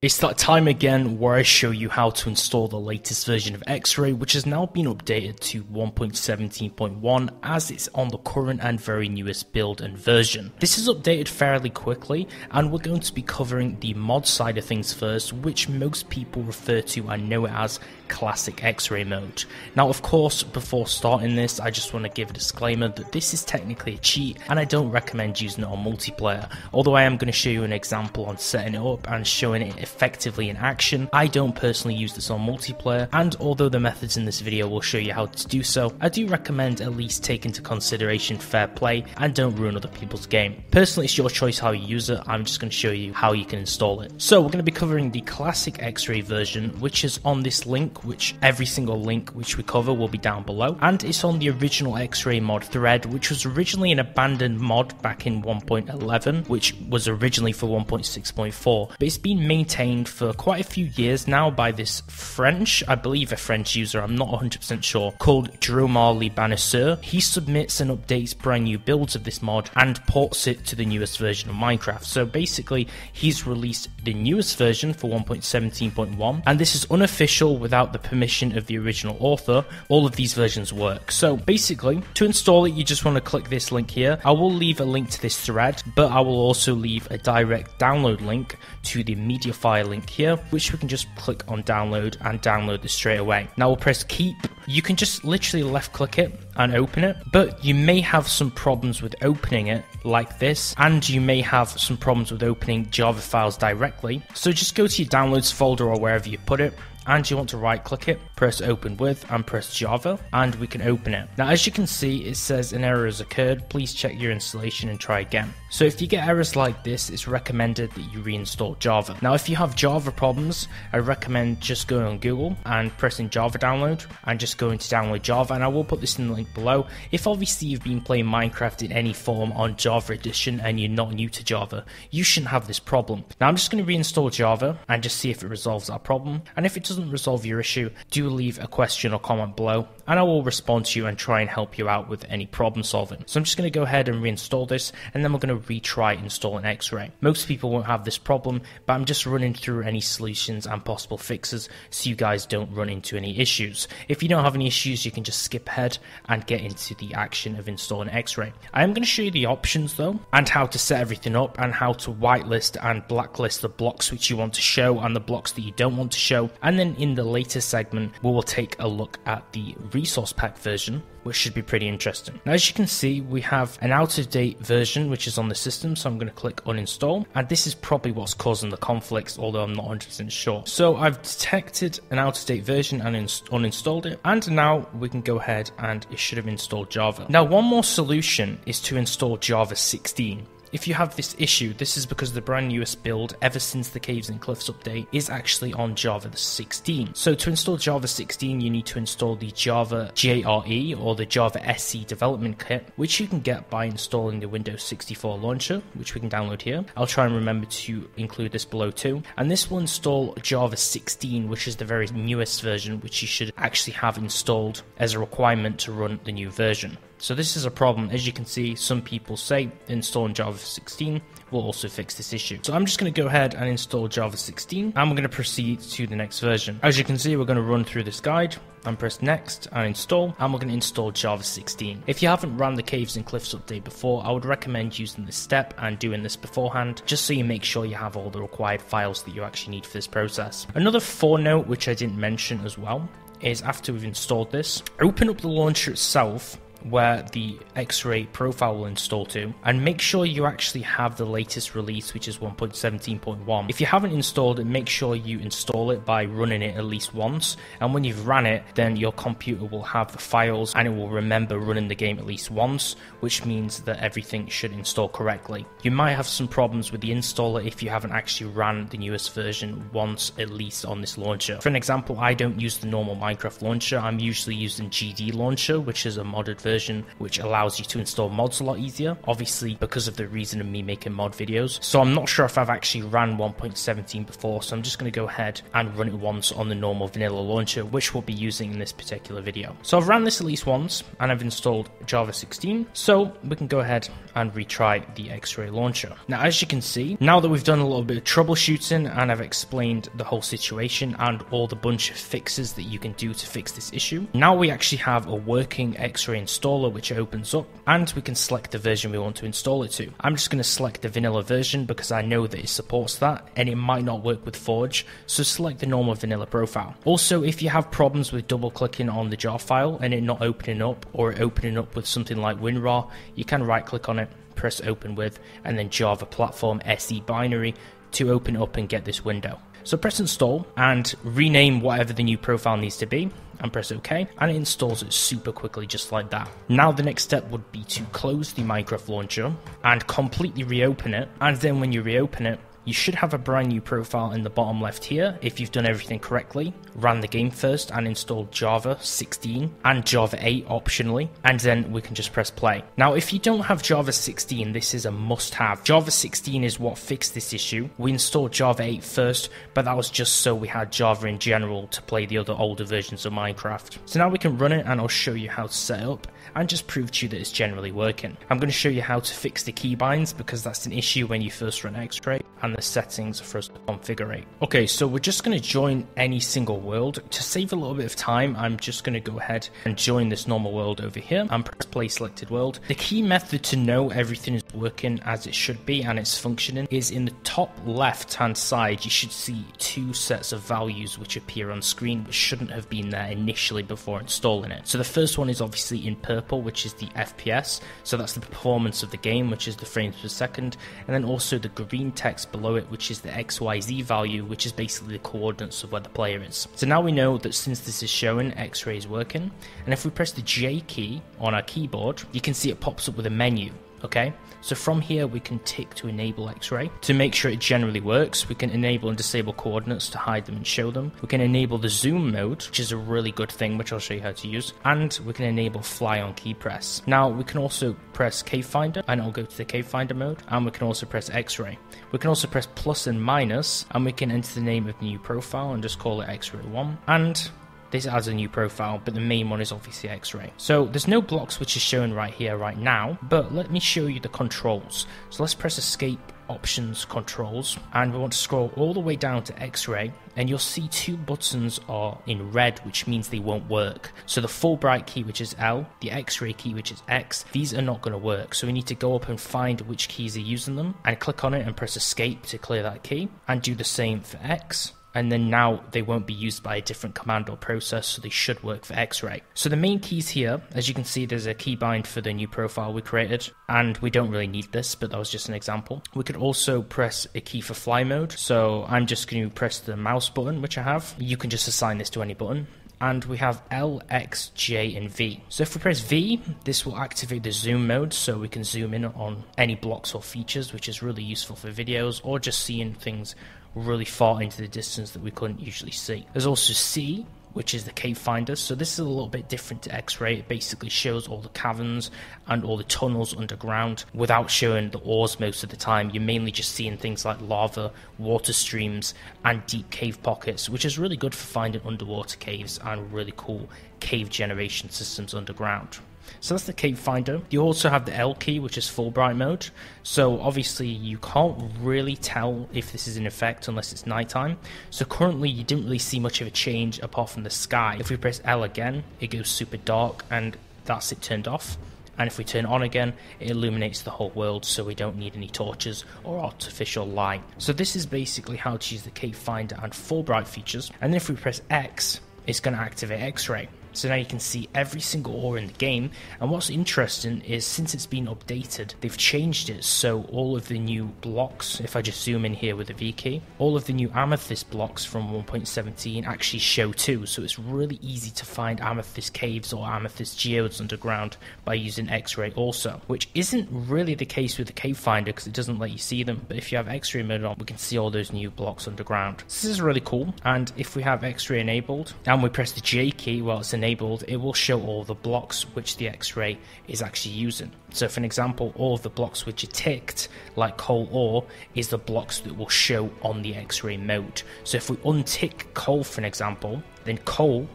It's that time again where I show you how to install the latest version of X-Ray, which has now been updated to 1.17.1 as it's on the current and very newest build and version. This is updated fairly quickly and we're going to be covering the mod side of things first, which most people refer to and know it as classic X-Ray mode. Now of course, before starting this, I just want to give a disclaimer that this is technically a cheat and I don't recommend using it on multiplayer, although I am going to show you an example on setting it up and showing it effectively in action. I don't personally use this on multiplayer, and although the methods in this video will show you how to do so, I do recommend at least take into consideration fair play and don't ruin other people's game. Personally, it's your choice how you use it. I'm just going to show you how you can install it. So we're going to be covering the classic X-Ray version, which is on this link, which every single link which we cover will be down below, and it's on the original X-Ray mod thread, which was originally an abandoned mod back in 1.11, which was originally for 1.6.4, but it's been maintained for quite a few years now by this French, I believe a French user, I'm not 100% sure, called Jerome Libanisseur. He submits and updates brand new builds of this mod and ports it to the newest version of Minecraft. So basically, he's released the newest version for 1.17.1, and this is unofficial without the permission of the original author. All of these versions work. So basically, to install it, you just want to click this link here. I will leave a link to this thread, but I will also leave a direct download link to the MediaFire link here, which we can just click on download and download this straight away. Now we'll press keep. You can just literally left click it and open it, but you may have some problems with opening it like this, and you may have some problems with opening Java files directly. So just go to your downloads folder or wherever you put it, and you want to right click it, press open with, and press Java, and we can open it. Now as you can see, it says an error has occurred, please check your installation and try again. So if you get errors like this, it's recommended that you reinstall Java. Now if you have Java problems, I recommend just going on Google and pressing Java download and just going to download Java, and I will put this in the link below. If obviously you've been playing Minecraft in any form on Java Edition and you're not new to Java, you shouldn't have this problem. Now I'm just going to reinstall Java and just see if it resolves our problem, and if it doesn't resolve your issue, do leave a question or comment below and I will respond to you and try and help you out with any problem solving. So I'm just going to go ahead and reinstall this, and then we're going to retry installing X-Ray. Most people won't have this problem, but I'm just running through any solutions and possible fixes so you guys don't run into any issues. If you don't have any issues, you can just skip ahead and get into the action of installing X-Ray. I am going to show you the options though, and how to set everything up and how to whitelist and blacklist the blocks which you want to show and the blocks that you don't want to show, and then in the later segment we will take a look at the resource pack version, which should be pretty interesting. Now as you can see, we have an out-of-date version which is on the system, so I'm going to click uninstall, and this is probably what's causing the conflicts, although I'm not 100% sure. So I've detected an out-of-date version and uninstalled it, and now we can go ahead and it should have installed Java. Now one more solution is to install Java 16. If you have this issue, this is because the brand newest build ever since the Caves and Cliffs update is actually on Java 16. So to install Java 16, you need to install the Java JRE or the Java SE development kit, which you can get by installing the Windows 64 launcher, which we can download here. I'll try and remember to include this below too. And this will install Java 16, which is the very newest version, which you should actually have installed as a requirement to run the new version. So this is a problem. As you can see, some people say installing Java 16 will also fix this issue. So I'm just going to go ahead and install Java 16, and we're going to proceed to the next version. As you can see, we're going to run through this guide and press next and install, and we're going to install Java 16. If you haven't ran the Caves and Cliffs update before, I would recommend using this step and doing this beforehand, just so you make sure you have all the required files that you actually need for this process. Another forenote which I didn't mention as well is after we've installed this, open up the launcher itself where the X-Ray profile will install to, and make sure you actually have the latest release, which is 1.17.1. If you haven't installed it, make sure you install it by running it at least once, and when you've ran it, then your computer will have the files and it will remember running the game at least once, which means that everything should install correctly. You might have some problems with the installer if you haven't actually ran the newest version once at least on this launcher. For an example, I don't use the normal Minecraft launcher. I'm usually using GD Launcher, which is a modded version version, which allows you to install mods a lot easier, obviously because of the reason of me making mod videos. So I'm not sure if I've actually ran 1.17 before, so I'm just going to go ahead and run it once on the normal vanilla launcher, which we'll be using in this particular video. So I've ran this at least once and I've installed Java 16, so we can go ahead and retry the X-Ray launcher. Now, as you can see, now that we've done a little bit of troubleshooting and I've explained the whole situation and all the bunch of fixes that you can do to fix this issue, now we actually have a working X-Ray installer, which opens up and we can select the version we want to install it to. I'm just going to select the vanilla version because I know that it supports that and it might not work with Forge, so select the normal vanilla profile. Also, if you have problems with double clicking on the jar file and it not opening up, or it opening up with something like WinRAR, you can right click on it, press open with, and then Java Platform SE binary to open up and get this window. So press install and rename whatever the new profile needs to be, and press OK, and it installs it super quickly, just like that. Now the next step would be to close the Minecraft launcher and completely reopen it, and then when you reopen it, you should have a brand new profile in the bottom left here if you've done everything correctly, ran the game first and installed Java 16 and Java 8 optionally, and then we can just press play. Now, if you don't have Java 16, this is a must-have. Java 16 is what fixed this issue. We installed Java 8 first, but that was just so we had Java in general to play the other older versions of Minecraft. So now we can run it and I'll show you how to set up and just prove to you that it's generally working. I'm going to show you how to fix the keybinds because that's an issue when you first run X-Ray, and the settings for us to configure. Okay, so we're just going to join any single world. To save a little bit of time, I'm just going to go ahead and join this normal world over here and press play selected world. The key method to know everything is working as it should be and it's functioning is in the top left hand side. You should see two sets of values which appear on screen, which shouldn't have been there initially before installing it. So the first one is obviously in purple, which is the FPS. So that's the performance of the game, which is the frames per second, and then also the green text below it, which is the XYZ value, which is basically the coordinates of where the player is. So now we know that since this is showing, X-Ray is working, and if we press the J key on our keyboard, you can see it pops up with a menu. Okay, so from here we can tick to enable X-Ray to make sure it generally works. We can enable and disable coordinates to hide them and show them. We can enable the zoom mode, which is a really good thing, which I'll show you how to use, and we can enable fly on key press. Now we can also press cave finder and it'll go to the cave finder mode, and we can also press X-Ray. We can also press plus and minus, and we can enter the name of the new profile and just call it X-Ray 1, and this adds a new profile, but the main one is obviously X-Ray. So there's no blocks which is showing right here right now, but let me show you the controls. So let's press escape, options, controls, and we want to scroll all the way down to X-Ray, and you'll see two buttons are in red, which means they won't work. So the Fulbright key, which is L, the X-Ray key, which is X, these are not going to work. So we need to go up and find which keys are using them and click on it and press escape to clear that key, and do the same for X. And then now they won't be used by a different command or process, so they should work for X-Ray. So the main keys here, as you can see, there's a keybind for the new profile we created, and we don't really need this, but that was just an example. We could also press a key for fly mode, so I'm just going to press the mouse button, which I have. You can just assign this to any button. And we have L, X, J, and V. So if we press V, this will activate the zoom mode, so we can zoom in on any blocks or features, which is really useful for videos or just seeing things really far into the distance that we couldn't usually see. There's also C, which is the cave finder. So this is a little bit different to X-Ray. It basically shows all the caverns and all the tunnels underground without showing the ores most of the time. You're mainly just seeing things like lava, water streams, and deep cave pockets, which is really good for finding underwater caves and really cool cave generation systems underground. So that's the cave finder. You also have the L key, which is Fulbright mode. So obviously you can't really tell if this is in effect unless it's nighttime. So currently you didn't really see much of a change apart from the sky. If we press L again, it goes super dark, and that's it turned off. And if we turn on again, it illuminates the whole world, so we don't need any torches or artificial light. So this is basically how to use the cave finder and Fulbright features. And then if we press X, it's going to activate X-Ray. So now you can see every single ore in the game, and what's interesting is since it's been updated, they've changed it, so all of the new blocks, if I just zoom in here with the V key, all of the new amethyst blocks from 1.17 actually show too, so it's really easy to find amethyst caves or amethyst geodes underground by using X-Ray also, which isn't really the case with the cave finder because it doesn't let you see them, but if you have X-Ray mode on, we can see all those new blocks underground. So this is really cool, and if we have X-Ray enabled and we press the J key while it's enabled, enabled, it will show all the blocks which the X-Ray is actually using. So for an example, all of the blocks which are ticked, like coal ore, is the blocks that will show on the X-Ray mode. So if we untick coal, for an example, then coal,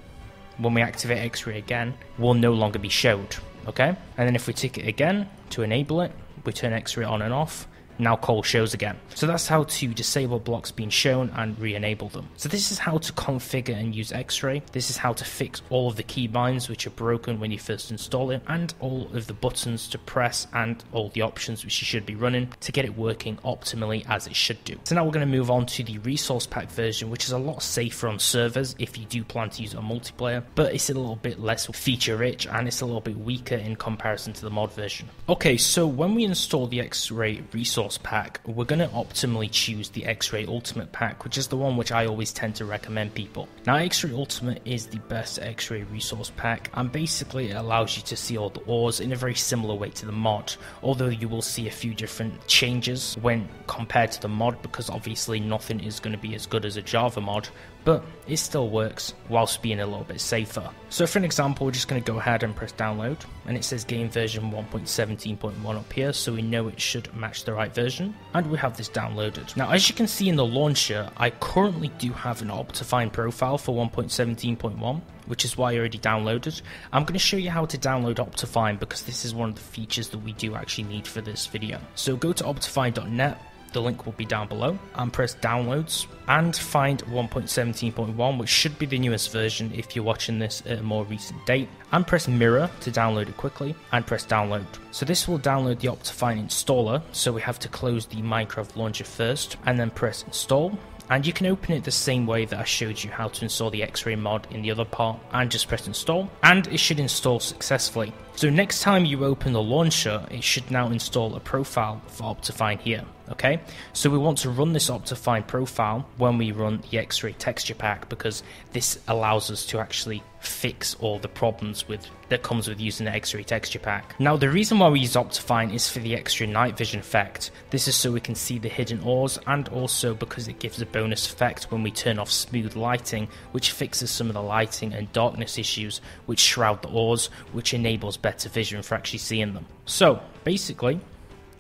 when we activate X-Ray again, will no longer be showed, okay? And then if we tick it again to enable it, we turn X-Ray on and off, now coal shows again. So that's how to disable blocks being shown and re-enable them. So this is how to configure and use X-Ray. This is how to fix all of the keybinds which are broken when you first install it, and all of the buttons to press and all the options which you should be running to get it working optimally as it should do. So now we're going to move on to the resource pack version, which is a lot safer on servers if you do plan to use it on multiplayer, but it's a little bit less feature rich and it's a little bit weaker in comparison to the mod version. Okay, so when we install the X-Ray resource pack, we're going to optimally choose the X-Ray Ultimate pack, which is the one which I always tend to recommend people. Now X-Ray Ultimate is the best X-Ray resource pack, and basically it allows you to see all the ores in a very similar way to the mod, although you will see a few different changes when compared to the mod, because obviously nothing is going to be as good as a Java mod, but it still works whilst being a little bit safer. So for an example, we're just going to go ahead and press download, and it says game version 1.17.1 up here, so we know it should match the right version, and we have this downloaded. Now as you can see in the launcher, I currently do have an Optifine profile for 1.17.1, which is why I already downloaded. I'm going to show you how to download Optifine because this is one of the features that we do actually need for this video. So go to optifine.net, the link will be down below, and press downloads and find 1.17.1, which should be the newest version if you're watching this at a more recent date, and press mirror to download it quickly and press download. So this will download the Optifine installer, so we have to close the Minecraft launcher first and then press install. And you can open it the same way that I showed you how to install the X-Ray mod in the other part, and just press install, and it should install successfully. So next time you open the launcher, it should now install a profile for Optifine here, okay? So we want to run this Optifine profile when we run the X-Ray texture pack, because this allows us to actually fix all the problems that comes with using the X-Ray texture pack. Now the reason why we use Optifine is for the extra night vision effect. This is so we can see the hidden ores, and also because it gives a bonus effect when we turn off smooth lighting, which fixes some of the lighting and darkness issues which shroud the ores, which enables better vision for actually seeing them. So basically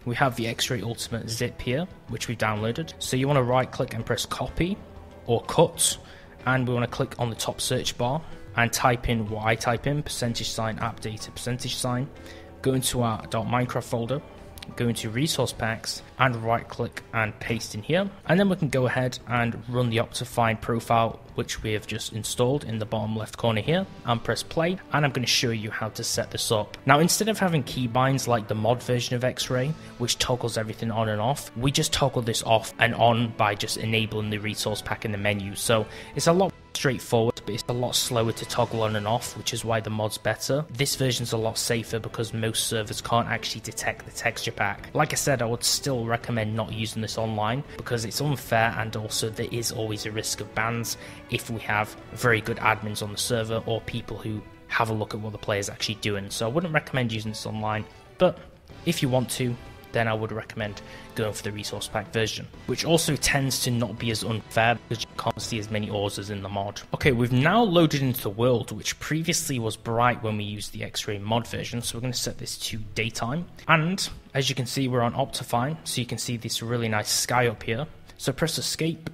we have the X-Ray Ultimate zip here, which we downloaded. So you want to right click and press copy or cut, and we want to click on the top search bar and type in what I type in, %appdata%, go into our .minecraft folder, go into resource packs, and right click and paste in here, and then we can go ahead and run the Optifine profile which we have just installed in the bottom left corner here, and press play, and I'm going to show you how to set this up. Now instead of having keybinds like the mod version of X-Ray, which toggles everything on and off, we just toggle this off and on by just enabling the resource pack in the menu. So it's a lot straightforward, but it's a lot slower to toggle on and off, which is why the mod's better. This version's a lot safer because most servers can't actually detect the texture pack. Like I said, I would still recommend not using this online because it's unfair, and also there is always a risk of bans if we have very good admins on the server or people who have a look at what the player's actually doing. So I wouldn't recommend using this online, but if you want to, then I would recommend going for the resource pack version, which also tends to not be as unfair because you can't see as many ores as in the mod. Okay, we've now loaded into the world, which previously was bright when we used the X-Ray mod version, so we're going to set this to daytime. And as you can see, we're on Optifine, so you can see this really nice sky up here. So press escape,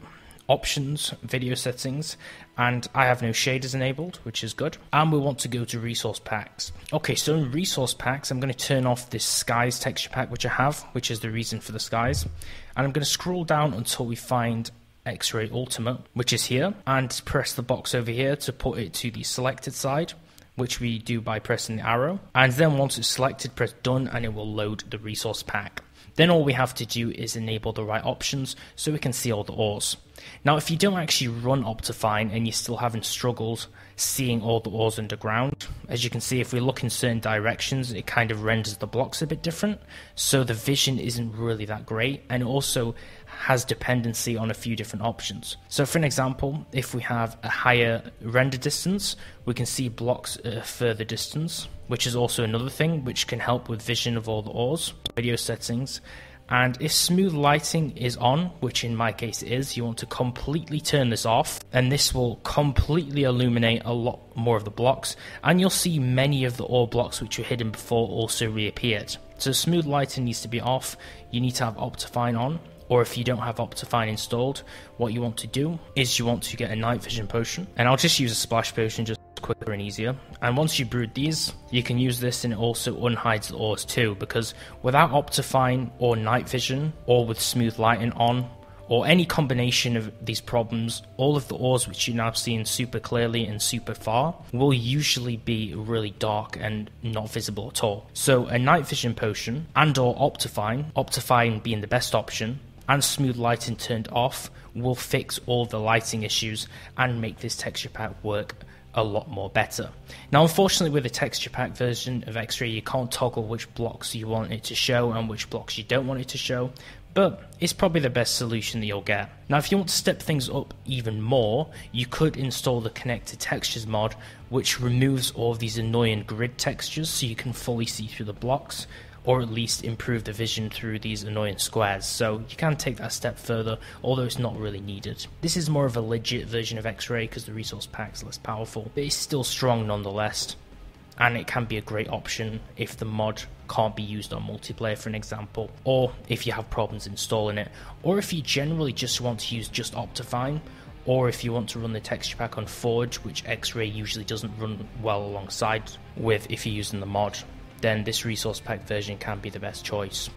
options, video settings, and I have no shaders enabled, which is good, and we want to go to resource packs. Okay, so in resource packs I'm going to turn off this skies texture pack which I have, which is the reason for the skies, and I'm going to scroll down until we find X-Ray Ultimate, which is here, and press the box over here to put it to the selected side, which we do by pressing the arrow, and then once it's selected, press done, and it will load the resource pack. Then all we have to do is enable the right options so we can see all the ores. Now if you don't actually run Optifine and you're still having struggles seeing all the ores underground, as you can see if we look in certain directions it kind of renders the blocks a bit different, so the vision isn't really that great, and also has dependency on a few different options. So for an example, if we have a higher render distance, we can see blocks at a further distance, which is also another thing which can help with vision of all the ores. Video settings, And if smooth lighting is on, which in my case it is, you want to completely turn this off, and this will completely illuminate a lot more of the blocks, and you'll see many of the ore blocks which were hidden before also reappeared. So smooth lighting needs to be off, you need to have Optifine on, or if you don't have Optifine installed, what you want to do is you want to get a night vision potion, and I'll just use a splash potion just quicker and easier. And once you brewed these, you can use this, and it also unhides the ores too, because without Optifine or night vision, or with smooth lighting on, or any combination of these problems, all of the ores which you're now seeing super clearly and super far will usually be really dark and not visible at all. So a night vision potion and or Optifine, Optifine being the best option, and smooth lighting turned off will fix all the lighting issues and make this texture pack work a lot more better. Now unfortunately with the texture pack version of X-Ray you can't toggle which blocks you want it to show and which blocks you don't want it to show, but it's probably the best solution that you'll get. Now if you want to step things up even more, you could install the Connected Textures mod, which removes all of these annoying grid textures so you can fully see through the blocks, or at least improve the vision through these annoying squares. So you can take that a step further, although it's not really needed. This is more of a legit version of X-Ray because the resource pack's less powerful, but it's still strong nonetheless, and it can be a great option if the mod can't be used on multiplayer, for an example, or if you have problems installing it, or if you generally just want to use just Optifine, or if you want to run the texture pack on Forge, which X-Ray usually doesn't run well alongside with if you're using the mod, then this resource pack version can be the best choice.